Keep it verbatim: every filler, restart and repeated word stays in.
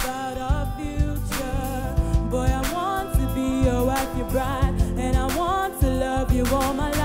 about our future. Boy, I want to be your wife, your bride, and I want to love you all my life.